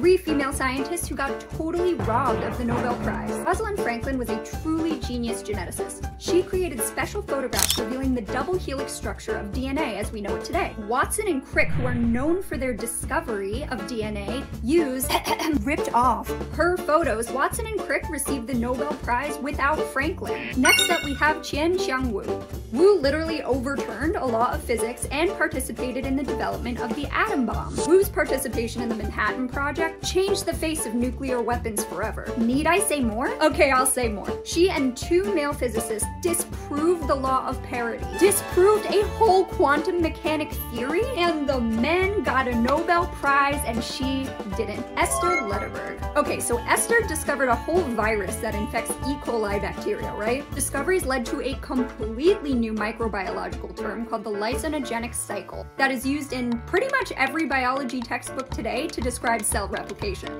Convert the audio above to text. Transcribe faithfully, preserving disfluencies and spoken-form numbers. three female scientists who got totally robbed of the Nobel Prize. Rosalind Franklin was a truly genius geneticist. She created special photographs revealing the double helix structure of D N A as we know it today. Watson and Crick, who are known for their discovery of D N A, used ripped off her photos. Watson and Crick received the Nobel Prize without Franklin. Next up, we have Chien-Shiung Wu. Wu literally overturned a law of physics and participated in the development of the atom bomb. Wu's participation in the Manhattan Project changed the face of nuclear weapons forever. Need I say more? Okay, I'll say more. She and two male physicists disproved the law of parity, disproved a whole quantum mechanic theory, and the men got a Nobel Prize and she didn't. Esther Lederberg. Okay, so Esther discovered a whole virus that infects E. coli bacteria, right? Discoveries led to a completely new microbiological term called the lysogenic cycle that is used in pretty much every biology textbook today to describe cell replication.